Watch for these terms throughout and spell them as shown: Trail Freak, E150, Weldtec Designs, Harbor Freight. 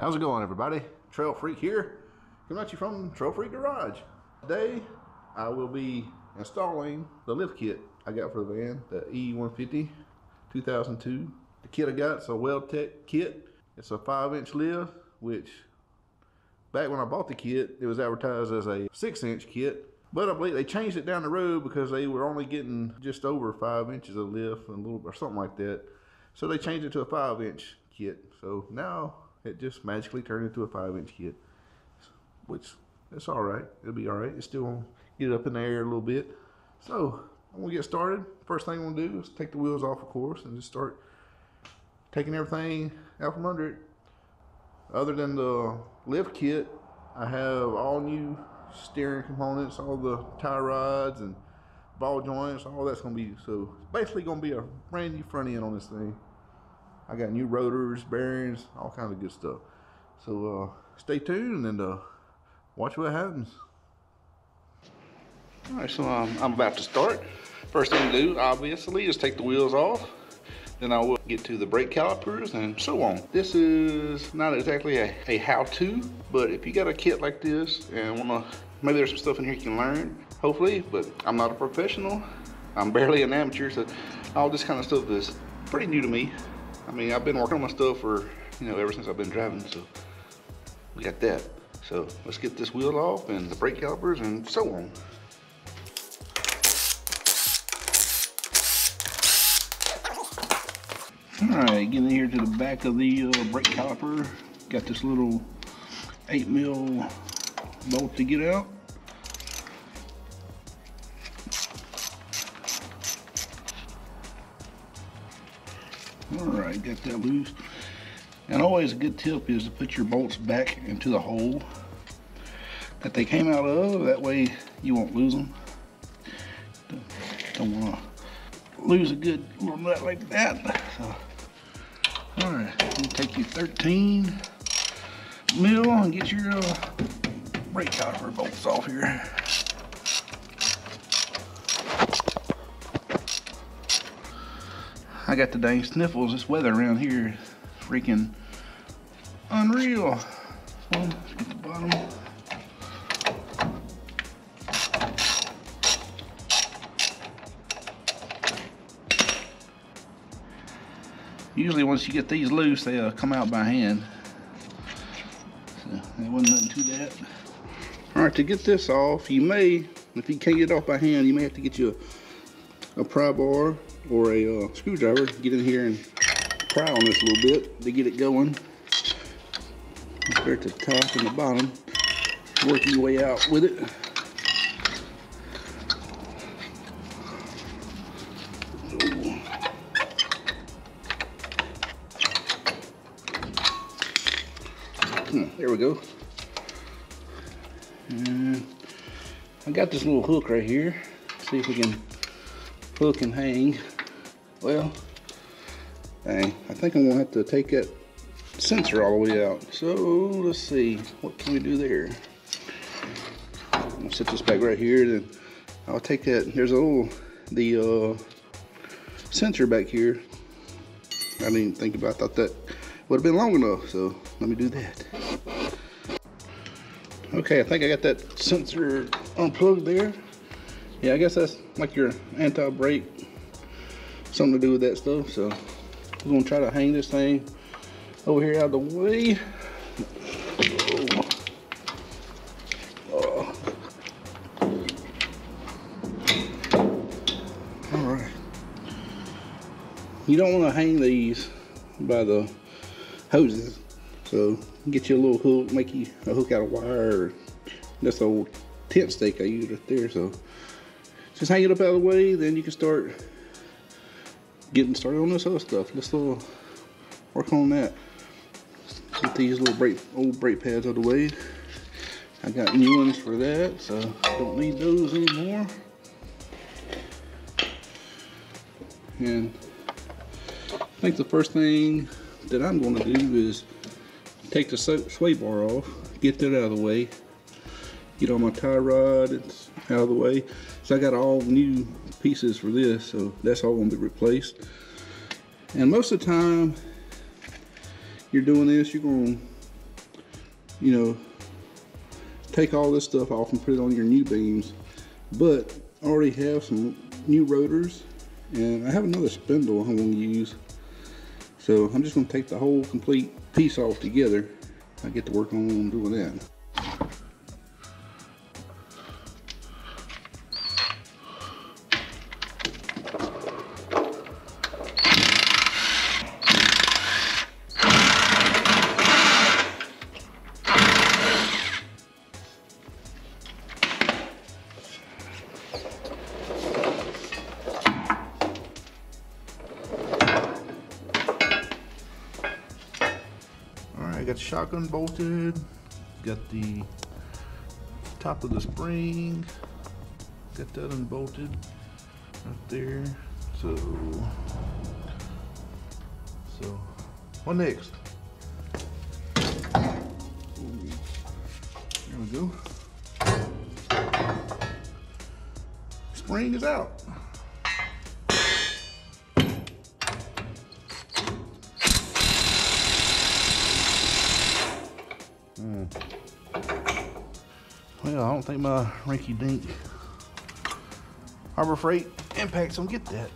How's it going, everybody? Trail Freak here, coming at you from Trail Freak Garage. Today I will be installing the lift kit I got for the van, the E150 2002. The kit I got is a Weldtec kit. It's a 5-inch lift, which back when I bought the kit, it was advertised as a 6-inch kit, but I believe they changed it down the road because they were only getting just over 5 inches of lift and a little or something like that. So they changed it to a 5-inch kit. So now it just magically turned into a 5-inch kit, which it's all right. It'll be all right. It's still gonna get up in the air a little bit. So I'm gonna get started. First thing I'm gonna do is take the wheels off, of course, and just start taking everything out from under it. Other than the lift kit, I have all new steering components, all the tie rods and ball joints, all that's gonna be, so it's basically gonna be a brand new front end on this thing. I got new rotors, bearings, all kinds of good stuff. So stay tuned and watch what happens. All right, so I'm about to start. First thing to do, obviously, is take the wheels off. Then I will get to the brake calipers and so on. This is not exactly a how-to, but if you got a kit like this and wanna, maybe there's some stuff in here you can learn, hopefully, but I'm not a professional. I'm barely an amateur, so all this kind of stuff is pretty new to me. I mean, I've been working on my stuff for, you know, ever since I've been driving, so we got that. So let's get this wheel off and the brake calipers and so on. Alright, getting here to the back of the brake caliper. Got this little 8mm bolt to get out. Alright, got that loose. And always a good tip is to put your bolts back into the hole that they came out of. That way you won't lose them. Don't want to lose a good little nut like that. So. Alright, we'll take your 13mm and get your brake caliper bolts off here. I got the dang sniffles. This weather around here is freaking unreal. So let's get the bottom. Usually once you get these loose, they come out by hand. So there wasn't nothing to that. All right, to get this off, you may, if you can't get it off by hand, you may have to get you a pry bar or a screwdriver. Get in here and pry on this a little bit to get it going. Start at the top and the bottom. Work your way out with it. There we go. And I got this little hook right here. Let's see if we can hook and hang. Well, dang, I think I'm gonna have to take that sensor all the way out. So let's see, what can we do there? I'm gonna set this back right here, then I'll take that. There's a little, the sensor back here. I didn't even think about that. That would have been long enough, so let me do that. Okay, I think I got that sensor unplugged there. Yeah, I guess that's like your anti-brake, something to do with that stuff. So we're gonna try to hang this thing over here out of the way. Oh. All right. You don't want to hang these by the hoses, so get you a little hook, make you a hook out of wire. That's the old tent stake I used right there. So just hang it up out of the way, then you can start getting started on this other stuff. Let's work on that. Get these little old brake pads out of the way. I got new ones for that, so I don't need those anymore. And I think the first thing that I'm going to do is take the sway bar off, get that out of the way, get all my tie rod out of the way. So I got all new pieces for this, so that's all going to be replaced. And most of the time you're doing this, you're going to you know, take all this stuff off and put it on your new beams. But I already have some new rotors, and I have another spindle I'm going to use. So I'm just going to take the whole complete piece off together. I get to work on doing that. Got the shotgun bolted, got the top of the spring, got that unbolted right there. So what next? Ooh, there we go. Spring is out. Well, I don't think my rinky-dink Harbor Freight impacts don't get that.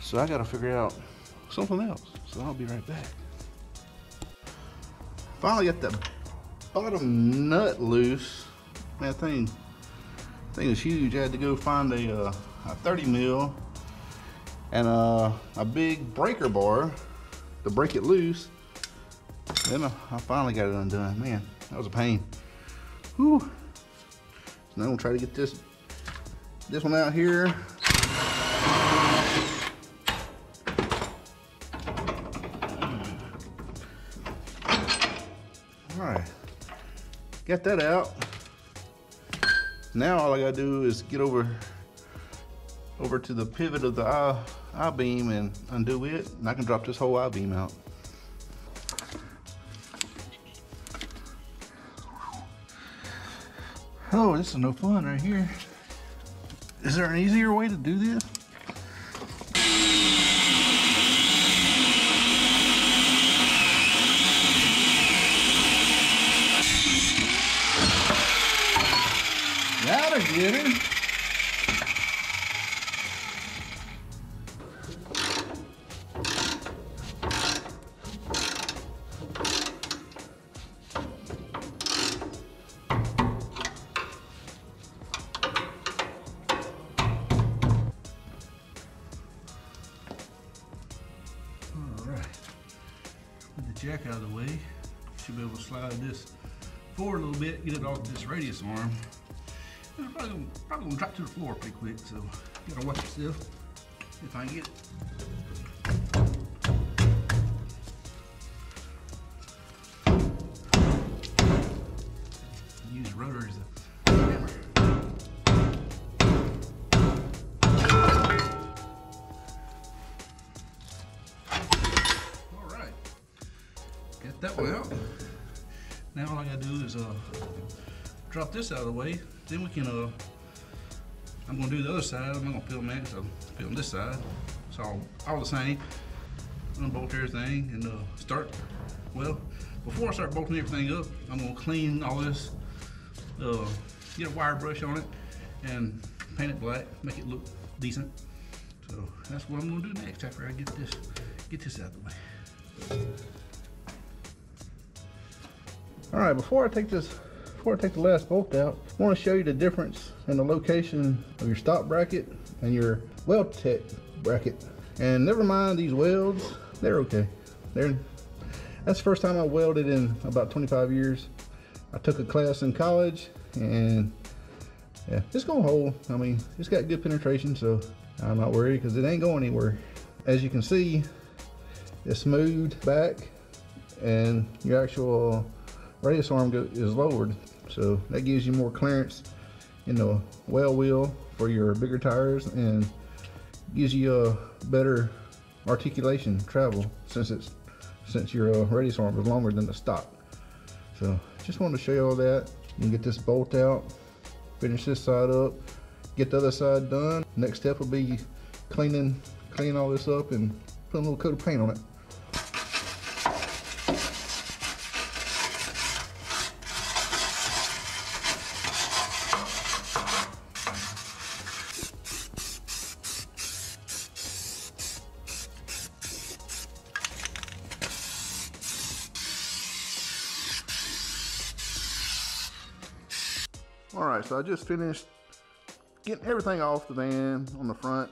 So I gotta figure out something else. So I'll be right back. Finally got the bottom nut loose. Man, that thing is huge. I had to go find a 30 mil and a big breaker bar to break it loose. Then I finally got it undone. Man, that was a pain. Whew. Now I'm gonna try to get this one out here. All right, got that out. Now all I gotta do is get over to the pivot of the I-beam and undo it, and I can drop this whole I-beam out. Oh, this is no fun right here. Is there an easier way to do this? That'll get it. Jack out of the way, should be able to slide this forward a little bit, get it off this radius arm. It's probably gonna drop to the floor pretty quick, so you gotta watch yourself if I can get it. Use rotor as a hammer. That way out. Now all I gotta do is drop this out of the way. Then we can I'm gonna do the other side. I'm not gonna peel that, so peel this side. It's all the same. Unbolt everything and start. Well, before I start bolting everything up, I'm gonna clean all this, get a wire brush on it and paint it black, make it look decent. So that's what I'm gonna do next after I get this out of the way. All right, before I take the last bolt out, I want to show you the difference in the location of your stop bracket and your Weldtec bracket. And never mind these welds, they're okay. That's the first time I welded in about 25 years. I took a class in college, and yeah, it's gonna hold. I mean, it's got good penetration, so I'm not worried because it ain't going anywhere. As you can see, it's smoothed back, and your actual radius arm is lowered, so that gives you more clearance in the well wheel for your bigger tires and gives you a better articulation travel since your radius arm is longer than the stock. So just wanted to show you all that. You can get this bolt out, finish this side up, get the other side done. Next step will be cleaning all this up and putting a little coat of paint on it. All right, so I just finished getting everything off the van on the front,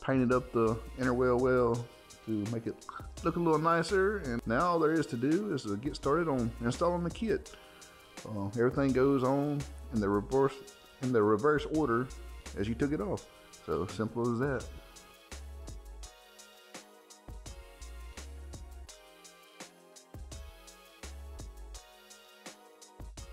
painted up the inner wheel well to make it look a little nicer, and now all there is to do is to get started on installing the kit. Everything goes on in the reverse order as you took it off. So simple as that.